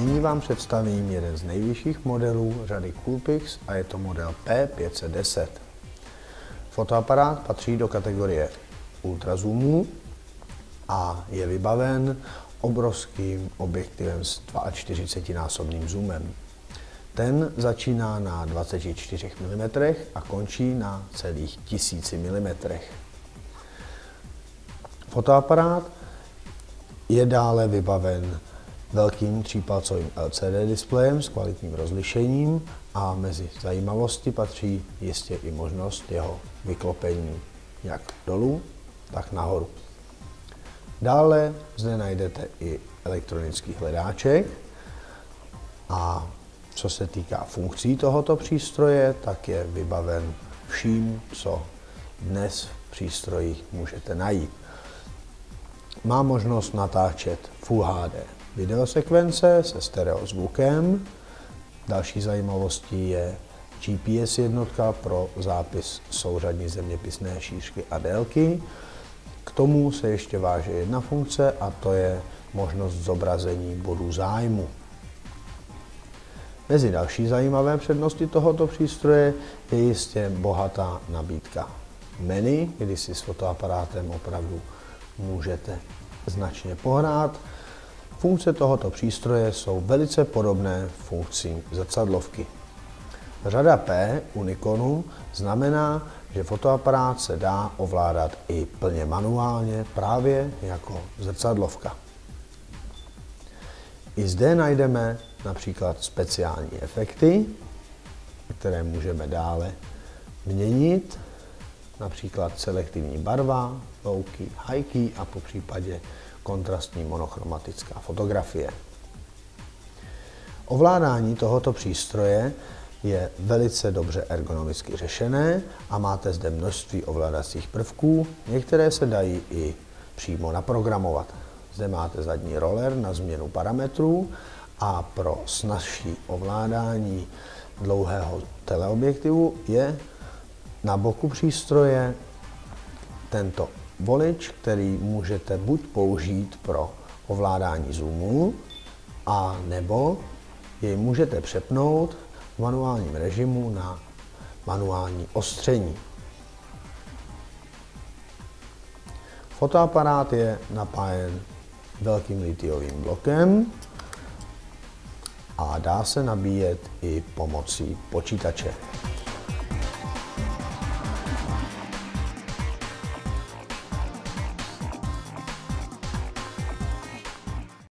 Nyní vám představím jeden z nejvyšších modelů řady Coolpix a je to model P510. Fotoaparát patří do kategorie ultrazoomů a je vybaven obrovským objektivem s 42násobným zoomem. Ten začíná na 24 mm a končí na celých 1000 mm. Fotoaparát je dále vybaven velkým 3-palcovým LCD displejem s kvalitním rozlišením a mezi zajímavosti patří jistě i možnost jeho vyklopení jak dolů, tak nahoru. Dále zde najdete i elektronický hledáček a co se týká funkcí tohoto přístroje, tak je vybaven vším, co dnes v přístrojích můžete najít. Má možnost natáčet Full HD videosekvence se stereo zvukem. Další zajímavostí je GPS jednotka pro zápis souřadní zeměpisné šířky a délky. K tomu se ještě váže jedna funkce a to je možnost zobrazení bodů zájmu. Mezi další zajímavé přednosti tohoto přístroje je jistě bohatá nabídka menu, kdy si s fotoaparátem opravdu můžete značně pohrát. Funkce tohoto přístroje jsou velice podobné funkcím zrcadlovky. Řada P u Nikonu znamená, že fotoaparát se dá ovládat i plně manuálně, právě jako zrcadlovka. I zde najdeme například speciální efekty, které můžeme dále měnit, například selektivní barva, low key, high key a po případě kontrastní monochromatická fotografie. Ovládání tohoto přístroje je velice dobře ergonomicky řešené a máte zde množství ovládacích prvků, některé se dají i přímo naprogramovat. Zde máte zadní roller na změnu parametrů a pro snazší ovládání dlouhého teleobjektivu je na boku přístroje tento volič, který můžete buď použít pro ovládání zoomu, a nebo jej můžete přepnout v manuálním režimu na manuální ostření. Fotoaparát je napájen velkým litiovým blokem a dá se nabíjet i pomocí počítače.